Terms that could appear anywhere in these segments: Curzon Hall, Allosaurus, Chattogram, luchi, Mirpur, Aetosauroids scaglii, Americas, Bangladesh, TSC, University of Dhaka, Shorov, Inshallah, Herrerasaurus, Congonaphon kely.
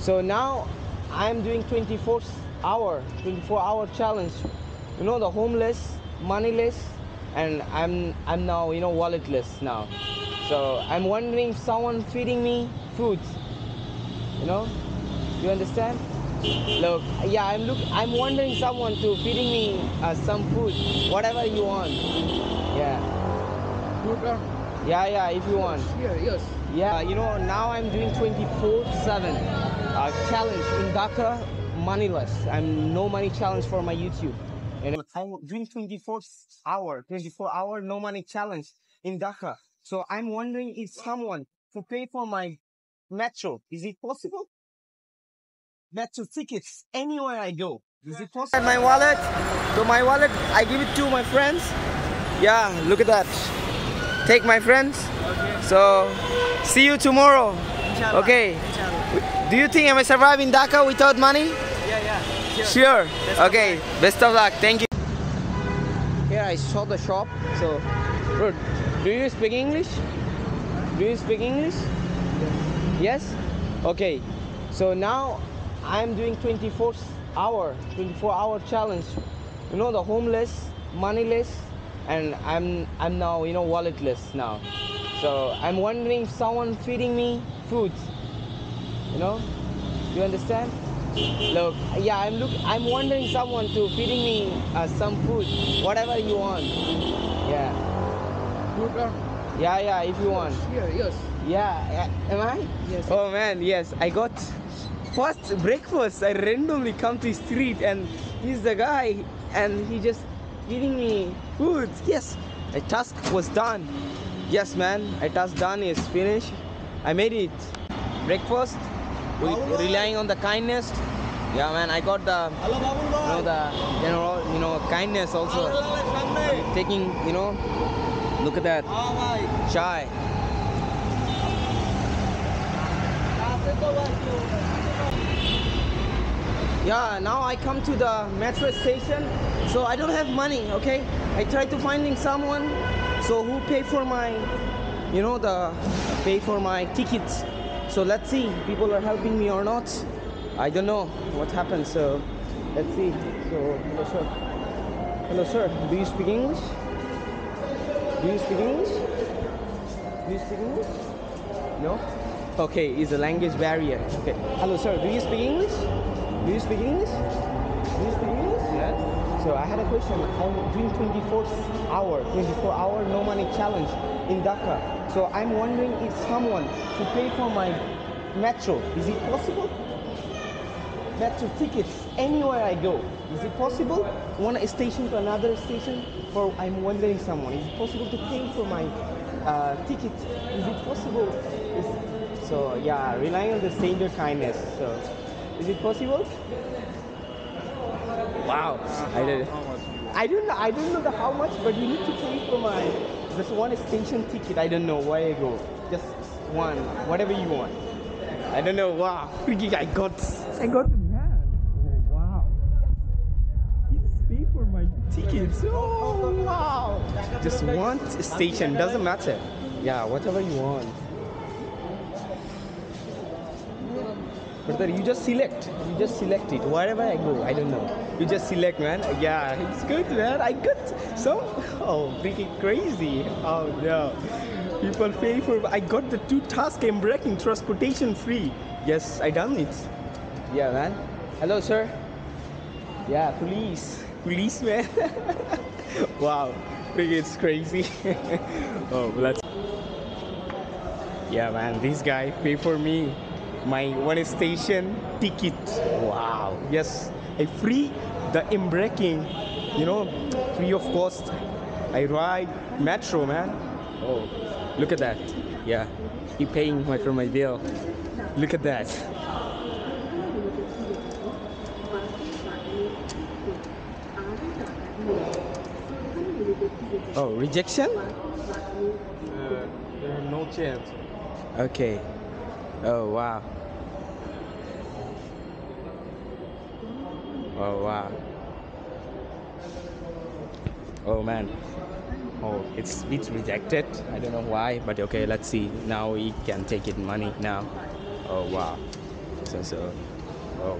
So now I'm doing 24-hour challenge. You know, the homeless, moneyless, and I'm now, you know, walletless now. So I'm wondering if someone feeding me food. You know, you understand? Look, yeah, I'm wondering someone to feeding me some food, whatever you want. Yeah. Food? Yeah, if you want. Yeah, yes. Yeah, you know, now I'm doing 24/7 challenge in Dhaka, moneyless. I'm no money challenge for my YouTube. And I'm doing 24-hour no money challenge in Dhaka. So I'm wondering if someone to pay for my metro. Is it possible? Metro tickets anywhere I go. Is it possible? My wallet. So my wallet, I give it to my friends. Yeah, look at that. Take my friends. Okay. So see you tomorrow. Inshallah. Okay. Inshallah. Do you think I may survive in Dhaka without money? Yeah. Sure. Okay. Best of luck. Thank you. Here I saw the shop. So, bro, do you speak English? Do you speak English? Yes? Okay. So now I'm doing 24-hour challenge. You know, the homeless, moneyless, and I'm now, you know, walletless now. So I'm wondering if someone feeding me food. You know? You understand? Look, yeah, I'm wondering someone to feeding me some food, whatever you want. Yeah. Food? Yeah, if you want. Yeah, yes. Yeah, am I? Yes. Oh man, yes. I got first breakfast. I randomly come to the street and he's the guy and he just giving me food. Yes. My task was done. Yes, man. My task done is finished. I made it. Breakfast. With relying on the kindness. Yeah, man. I got the, kindness also. Taking, you know, look at that. Chai. Yeah, now I come to the metro station, so I don't have money, okay? I try to finding someone, so who pay for my, you know, my tickets. So let's see, people are helping me or not. I don't know what happened, so let's see. So, hello sir. Hello sir, do you speak English? Do you speak English? Do you speak English? No? Okay, is a language barrier. Okay. Hello, sir. Do you speak English? Do you speak English? Do you speak English? Yes. So I had a question. I'm doing 24-hour no money challenge in Dhaka. So I'm wondering if someone to pay for my metro. Is it possible? Metro tickets anywhere I go. Is it possible? One station to another station. For I'm wondering someone. Is it possible to pay for my ticket? Is it possible? So yeah, relying on the stranger kindness. So, is it possible? Wow, I did it. I don't know the how much, but you need to pay for my just one station ticket. I don't know where I go. Just one, whatever you want. I don't know. Wow, I got the man. Oh, wow. He's pay for my tickets. Oh wow. Just one station, doesn't matter. Yeah, whatever you want. Brother, you just select it wherever I go. I don't know, you just select, man. Yeah, it's good, man. I got some freaking crazy. Oh no, people pay for. I got the 2 tasks. I'm breaking transportation free. Yes, I done it. Yeah, man. Hello, sir. Yeah, policeman. Wow, it's crazy. Oh, that's. Yeah, man. This guy pay for me. My one station ticket. Wow. Yes, I free the embarking, you know, free of cost. I ride metro, man. Oh, look at that. Yeah, he paying for my bill. Look at that. Oh, rejection? No chance. Okay. Oh wow. Oh wow. Oh man. Oh, it's rejected. I don't know why, but okay, let's see. Now we can take it money now. Oh wow. So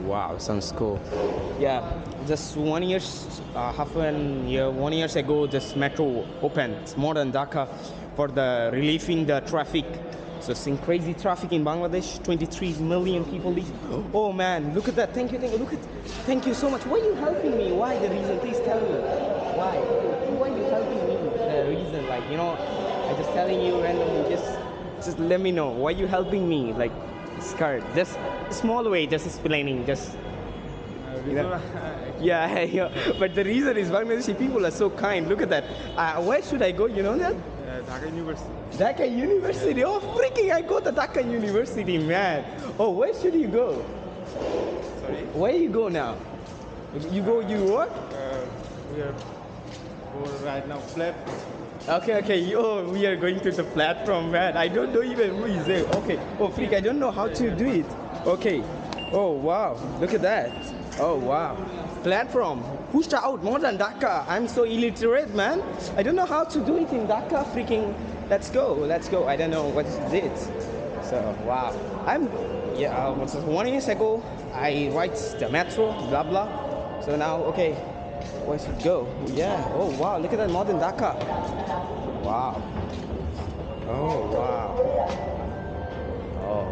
wow, sounds cool. Yeah, just 1 year ago, this metro opened modern Dhaka for the relieving the traffic. So it's in crazy traffic in Bangladesh. 23 million people live. Oh man, look at that! Thank you, look at. Thank you so much. Why are you helping me? Why the reason? Please tell me. Why are you helping me? The reason, like you know, I'm just telling you randomly. Just let me know. Why are you helping me? Like. Scared. Just small way, just explaining, just you know. Yeah, but the reason is Bangladeshi people are so kind. Look at that. Where should I go? You know that? Dhaka University. Dhaka University. Oh freaking! I go to Dhaka University, man. Oh, where should you go? Sorry. Where you go now? You go. You work? We are going right now. Flat. Okay, oh, we are going to the platform, man. I don't know even who is there. Okay, oh, freak, I don't know how to do it. Okay, oh, wow, look at that. Oh, wow, platform. Pushed out more than Dhaka. I'm so illiterate, man. I don't know how to do it in Dhaka, freaking. Let's go. I don't know what it is. So, wow. Yeah, 1 year ago, I write the metro, blah, blah. So now, okay. Where should it go? Yeah. Oh wow! Look at that modern Dhaka. Wow. Oh wow. Oh,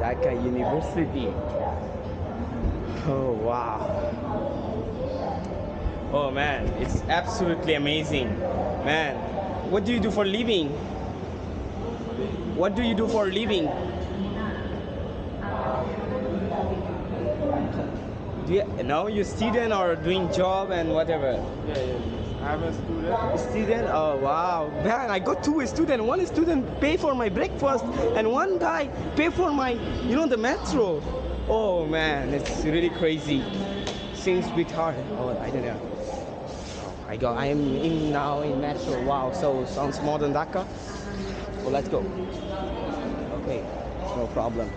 Dhaka University. Oh wow. Oh man, it's absolutely amazing, man. What do you do for a living? What do you do for a living? No, you're student or doing job and whatever? Yeah. I'm a student. Oh, wow. Man, I got two students. One student pay for my breakfast and one guy pay for my, you know, the metro. Oh, man, it's really crazy. Seems a bit hard. Oh, I don't know. Oh, my God, I am in now in metro. Wow, so sounds more than Dhaka. Well, let's go. Okay, no problem.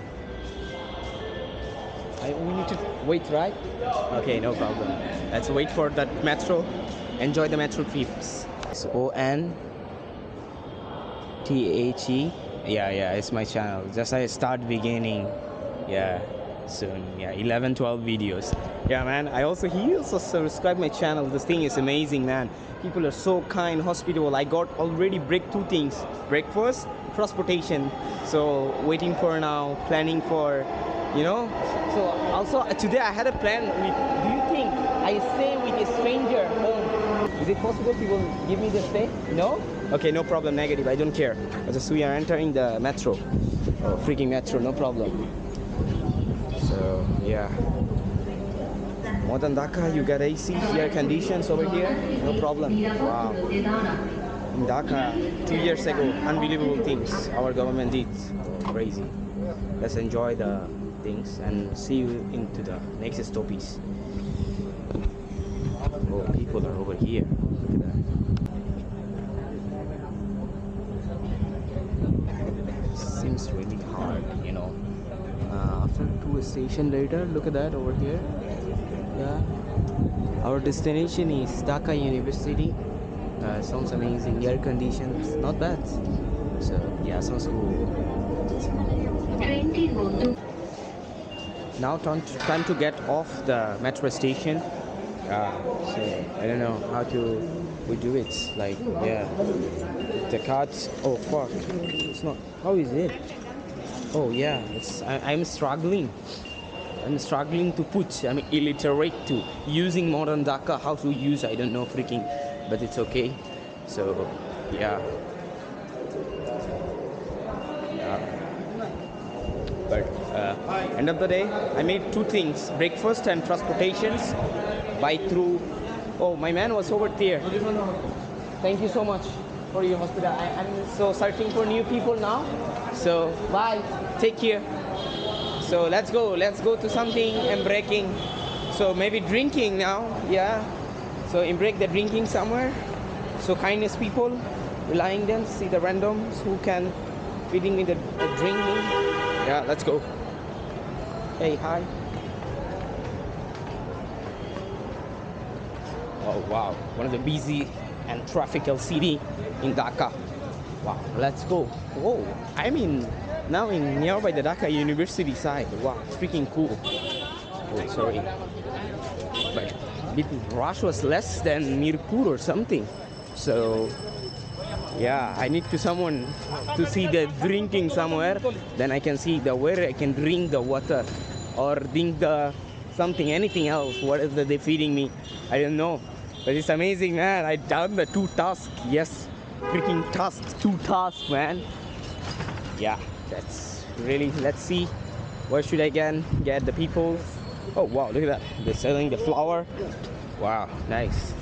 We need to wait, right? Okay, no problem. Let's wait for that metro. Enjoy the metro trips. It's ONTHE. Yeah, it's my channel. Just I start beginning. Yeah, soon. Yeah, 11, 12 videos. Yeah, man. He also subscribed my channel. This thing is amazing, man. People are so kind, hospitable. I got already two things: breakfast, transportation. So waiting for now, planning for. You know, so also today I had a plan with, do you think I stay with a stranger home? Is it possible people give me the stay? No? Okay, no problem, negative, I don't care. Just we are entering the metro. Oh, freaking metro, no problem. So, yeah. More than Dhaka, you got AC, air conditions over here, no problem. Wow. In Dhaka, 2 years ago, unbelievable things our government did. Oh, crazy. Let's enjoy the things and see you into the next stopies. Oh, people are over here. Look at that. Seems really hard, you know. After two stations later, look at that over here. Yeah. Our destination is Dhaka University. Sounds amazing. Air conditions, not bad. So yeah, sounds cool. Now time to get off the metro station. So I don't know how to we do it. Like yeah, the cards. Oh fuck! It's not. How is it? Oh yeah, it's. I'm struggling. I'm struggling to put. I'm illiterate to using modern Dhaka. How to use? I don't know freaking. But it's okay. So yeah. But end of the day, I made two things: breakfast and transportations. By through. Oh, my man was over there. Thank you so much for your hospital. I'm so searching for new people now. So bye. Take care. So let's go. Let's go to something and breaking. So maybe drinking now. Yeah. So in break the drinking somewhere. So kindness people, relying them. See the randoms who can feeding me the drinking. Yeah, let's go. Hey, hi. Oh, wow. One of the busy and traffical city in Dhaka. Wow, let's go. Whoa, I'm in now in nearby the Dhaka University side. Wow, it's freaking cool. Oh, sorry. But the rush was less than Mirpur or something. So yeah, I need to someone to see the drinking somewhere. Then I can see the where I can drink the water or drink the something, anything else. What is that they're feeding me? I don't know. But it's amazing, man. I done the 2 tasks. Yes, freaking tasks, 2 tasks, man. Yeah, that's really. Let's see. Where should I get the people? Oh wow, look at that. They're selling the flower. Wow, nice.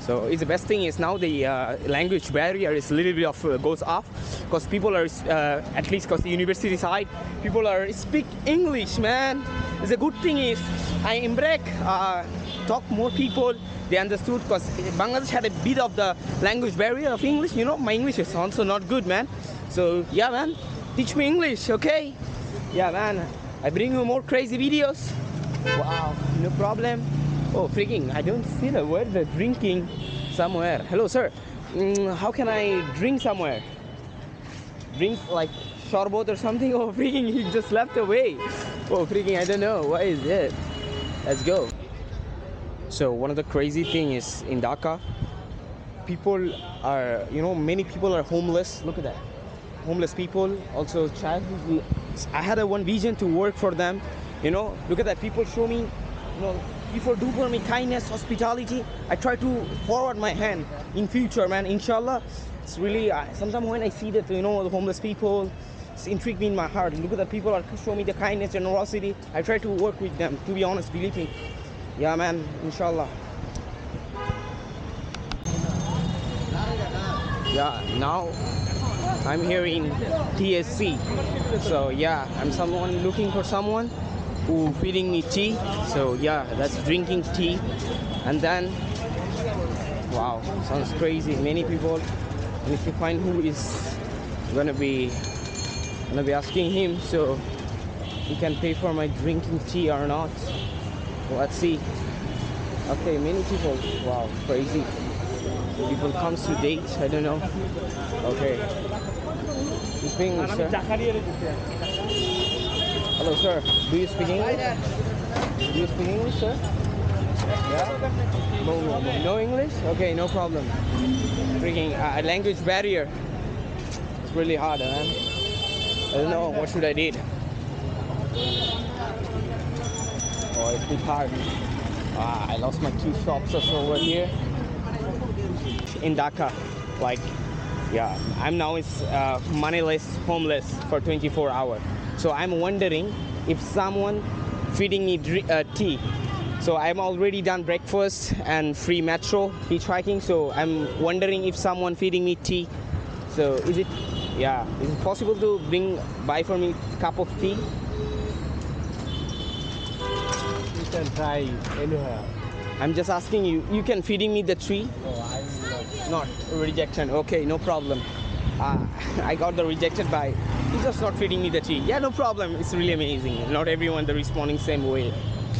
So it's the best thing is now the language barrier is a little bit of goes off, because people are at least because the university side people are speak English, man. It's a good thing is I in break talk more people, they understood, because Bangladesh had a bit of the language barrier of English. You know, my English is also not good, man. So yeah, man, teach me English, okay? Yeah, man, I bring you more crazy videos. Wow, no problem. Oh, freaking, I don't see the word they're drinking somewhere. Hello, sir. How can I drink somewhere? Drink like sorbet or something? Oh, freaking, he just left away. Oh, freaking, I don't know. What is it? Let's go. So, one of the crazy thing is in Dhaka, people are, you know, many people are homeless. Look at that. Homeless people, also childhood. I had a one vision to work for them. You know, look at that. People show me, you know, people do for me kindness, hospitality. I try to forward my hand in future, man, inshallah. It's really, sometimes when I see that, you know, the homeless people, it's intrigued me in my heart. Look at the people are showing me the kindness, generosity. I try to work with them, to be honest, believe me. Yeah, man, inshallah. Yeah, now I'm here in TSC. So yeah, I'm someone looking for someone who feeding me tea. So yeah, that's drinking tea. And then wow, sounds crazy, many people. And if you find who is gonna be asking him, so he can pay for my drinking tea or not. Let's see. Okay, many people. Wow, crazy. People comes to date, I don't know. Okay. You speak English, sir? Hello, sir. Do you speak English? Do you speak English, sir? Yeah? No English? Okay, no problem. Freaking language barrier. It's really hard, man. I don't know, what should I do? Oh, it's too hard. Ah, I lost my 2 shops or so over here. In Dhaka, like, yeah, I'm now is moneyless, homeless for 24 hours. So I'm wondering if someone feeding me tea. So I'm already done breakfast and free metro hitchhiking. So I'm wondering if someone feeding me tea. So is it, yeah, is it possible to buy for me a cup of tea? You can try anywhere. I'm just asking you, you can feeding me the tea? Not rejection. Okay, no problem. I got the rejected by he's just not feeding me the tea. Yeah, no problem. It's really amazing. Not everyone they're responding same way,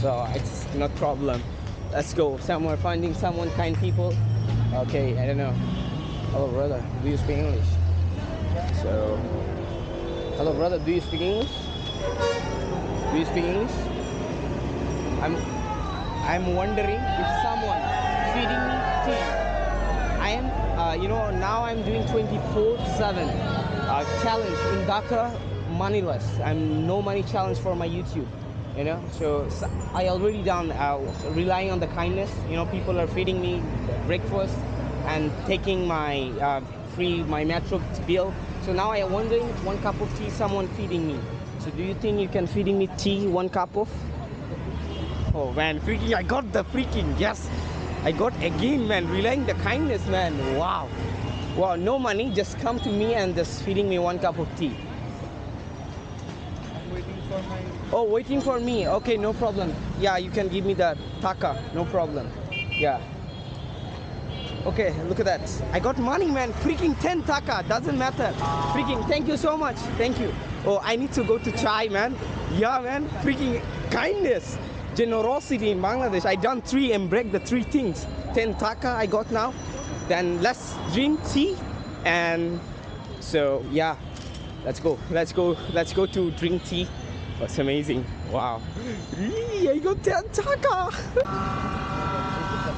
so it's not problem. Let's go somewhere finding someone kind people. Okay, I don't know. Hello, brother. Do you speak English? So, hello, brother. Do you speak English? Do you speak English? I'm wondering if someone feeding me tea. I am, you know, now I'm doing 24/7 challenge in Dhaka, moneyless. I'm no money challenge for my YouTube, you know. So I already done relying on the kindness. You know, people are feeding me breakfast and taking my my metro bill. So now I am wondering, 1 cup of tea, someone feeding me. So do you think you can feeding me tea, 1 cup of? Oh man, freaking! I got the freaking yes. I got again, man, relying the kindness, man. Wow. Wow, no money, just come to me and just feeding me 1 cup of tea. I'm waiting for my... Oh, waiting for me. Okay, no problem. Yeah, you can give me the taka, no problem. Yeah. Okay, look at that. I got money, man. Freaking 10 taka, doesn't matter. Freaking, thank you so much. Thank you. Oh, I need to go to chai, man. Yeah, man. Freaking kindness. Generosity in Bangladesh. I done 3 and break the 3 things. 10 taka I got now. Then let's drink tea, and so yeah, Let's go to drink tea. That's amazing. Wow. I got $10.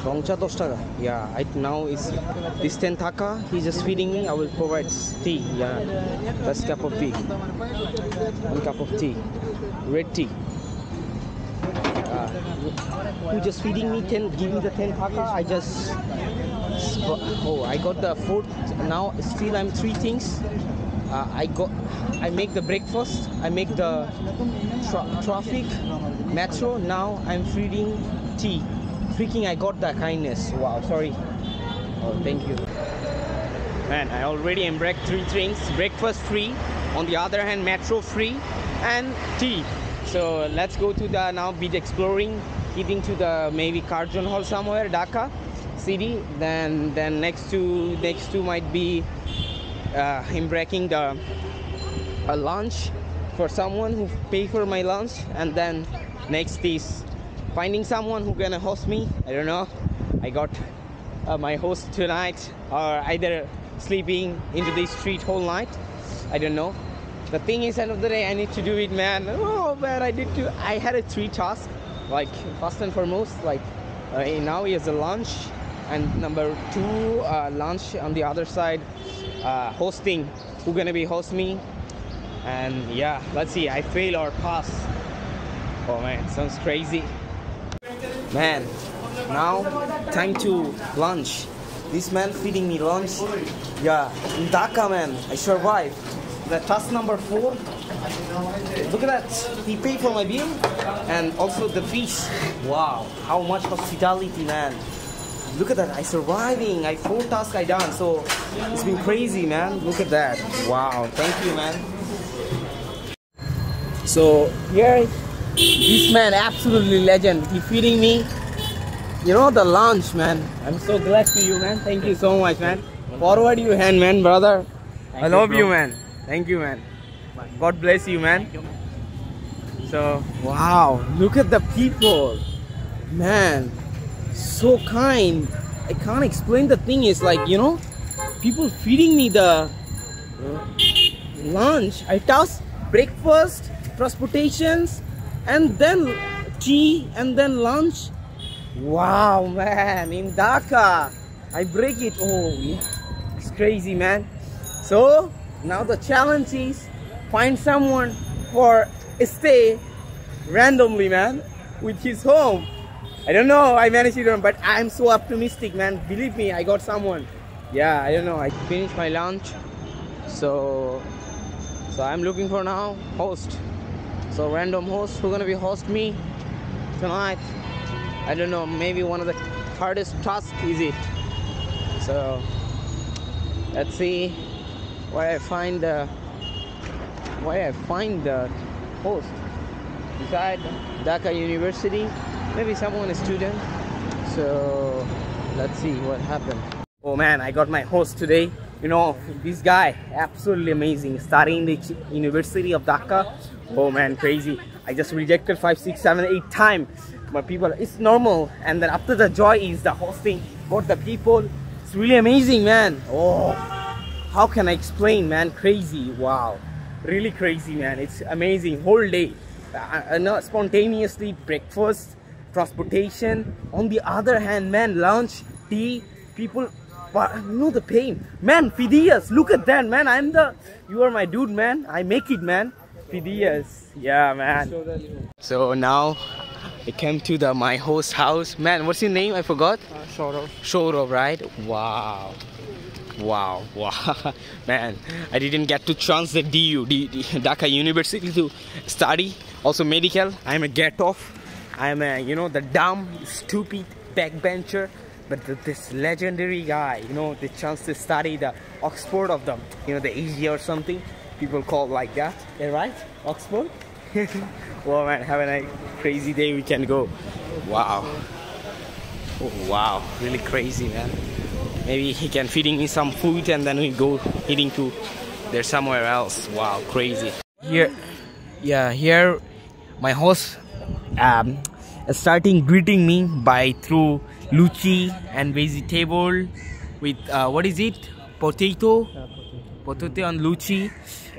Wrong cha $10. Yeah, right now is this $10. He's just feeding me. I will provide tea. Yeah, that's cup of tea. One cup of tea, red tea. Who just feeding me giving the $10. I just I got the fourth. Now still I'm three things. I make the breakfast, I make the traffic, metro, now I'm feeding tea. Freaking I got that kindness. Wow, sorry. Oh, thank you. Man, I already embarked three things. Breakfast free, on the other hand metro free, and tea. So let's go to the, now be exploring, getting to the maybe Curzon Hall somewhere, Dhaka city. Then next to might be embarking the lunch for someone who pay for my lunch, and then next is finding someone who gonna host me. I don't know. I got my host tonight, or either sleeping into the street whole night. I don't know. The thing is, end of the day, I need to do it, man. Oh man, I had a three task. Like first and foremost, like now is a lunch, and number two lunch on the other side. Hosting, who gonna be host me, and yeah, let's see, I fail or pass. Oh man, sounds crazy, man. Now time to lunch. This man feeding me lunch. Yeah, in Dhaka, man, I survived. The task number 4. Look at that, he paid for my bill and also the fees. Wow, how much hospitality, man. Look at that, I surviving, I 4 tasks I done, so it's been crazy, man. Look at that, wow, thank you, man. So here, this man, absolutely legend, he feeding me, you know, the lunch, man. I'm so glad to you, man, thank you so much, man. Forward your hand, man, brother. Thank I love you, man. Thank you, man. God bless you, man. So, wow, look at the people, man. So kind, I can't explain. The thing is, like, you know, people feeding me the lunch. I toss breakfast, transportations, and then tea, and then lunch. Wow, man, in Dhaka, I break it. Oh, yeah, it's crazy, man. So now the challenge is find someone for a stay randomly, man, with his home. I don't know, I managed it, but I'm so optimistic, man. Believe me, I got someone. Yeah, I don't know, I finished my lunch. So I'm looking for now host. So random host who's gonna be host me tonight. I don't know, maybe one of the hardest tasks is it. So let's see where I find the host. Inside Dhaka University. Maybe someone, a student. So let's see what happened. Oh man, I got my host today. You know, this guy, absolutely amazing. Studying the University of Dhaka. Oh man, crazy. I just rejected 5, 6, 7, 8 times. My people, it's normal. And then after the joy is the hosting. Got the people. It's really amazing, man. Oh, how can I explain, man? Crazy. Wow, really crazy, man. It's amazing. Whole day, not spontaneously breakfast. Transportation, on the other hand, man, lunch, tea, people, but no, the pain, man. Fidias, look at that, man. You are my dude, man. I make it, man. Fidias, yeah, man. So now I came to my host house, man. What's his name? I forgot. Shorov. Shorov, right? Wow, wow, wow, man. I didn't get to chance the Dhaka University to study, also medical. I'm a get off. I'm a, you know, the dumb, stupid backbencher, but this legendary guy, you know, the chance to study the Oxford of them, you know, the Asia or something, people call like that, yeah, right? Oxford? Well, man, having a crazy day, we can go. Wow. Oh, wow, really crazy, man. Maybe he can feeding me some food and then we go heading to there somewhere else. Wow, crazy. Here, yeah, here, my host, starting greeting me by through luchi and vegetable with what is it, potato and luchi,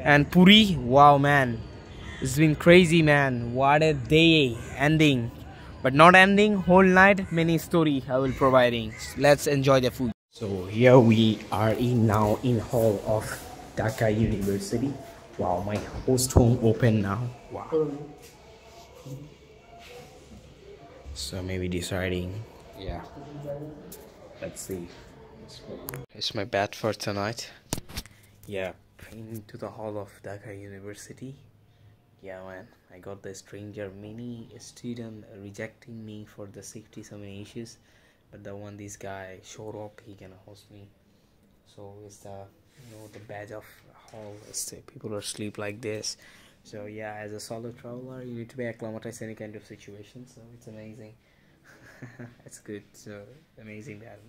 And Puri, wow man, it's been crazy man, what a day ending. But not ending, whole night, many story I will providing. Let's enjoy the food. So here we are now in hall of Dhaka University. Wow, my host home open now. Wow. So maybe deciding. Yeah. Let's see. It's my bed for tonight. Yeah, into the hall of Dhaka University. Yeah man, I got the stranger, many student rejecting me for the safety, some issues, but the one this guy Shorov, he can host me. So it's the, you know, the badge of hall, the people are sleep like this. So yeah, as a solo traveler you need to be acclimatized any kind of situation, so it's amazing. It's good, so amazing that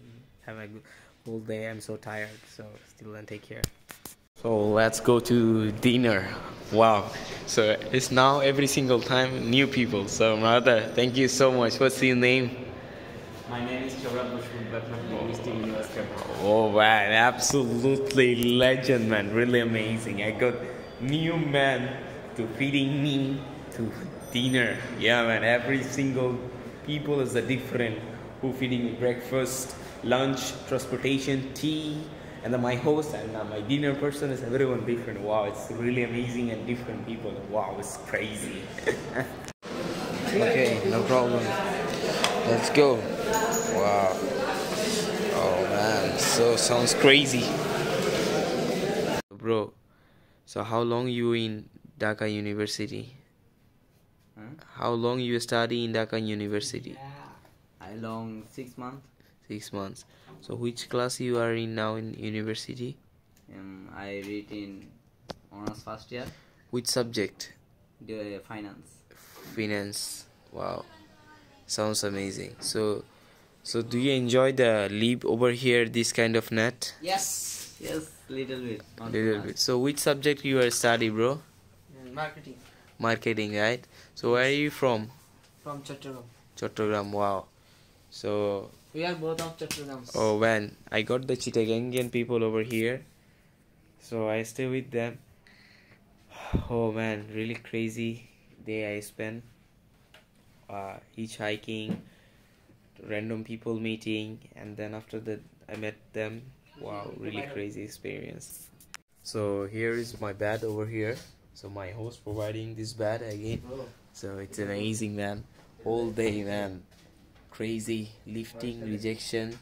have a good whole day. I'm so tired, so still don't take care. So let's go to dinner. Wow, so it's now every single time new people. So Marata, thank you so much. What's your name? My name is Chorab, but from University of Dhaka. Oh man, absolutely legend man, really amazing. I got new man to feeding me to dinner. Yeah man, every single people is a different who feeding me breakfast, lunch, transportation, tea. And then my host and my dinner person is everyone different. Wow, it's really amazing and different people. Wow, it's crazy. Okay, no problem. Let's go. Wow. Oh man, so sounds crazy. Bro, so how long you in Dhaka University? Huh? How long you study in Dhaka University? Yeah. I long 6 months. 6 months. So which class you are in now in university? I read in honors first year. Which subject? The finance. Finance. Wow, sounds amazing. So do you enjoy the live over here, this kind of net? Yes, yes, little bit. Little bit. So which subject you are study, bro? Marketing. Marketing, right? So where are you from? From Chattogram. Chattogram. Wow. So. We are both of Chattogram. Oh man, I got the Chittagangian people over here, so I stay with them. Oh man, really crazy day I spent. Hitchhiking, random people meeting, and then after that I met them. Wow, really crazy experience. So here is my bed over here. So my host providing this bed again. So it's amazing man, all day man. Crazy lifting rejection,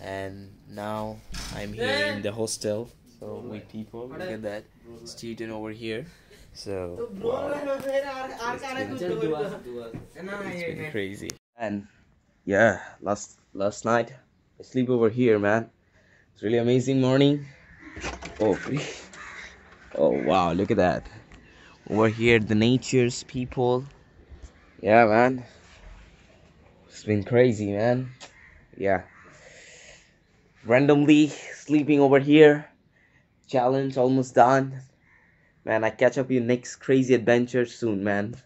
and now I'm here in the hostel. So with people, look at that student over here. So wow, it's been crazy. And yeah, last night I sleep over here man. It's really amazing morning. Oh wow, look at that over here, the nature's people. Yeah man, it's been crazy man. Yeah, randomly sleeping over here, challenge almost done man. I catch up you next crazy adventure soon man.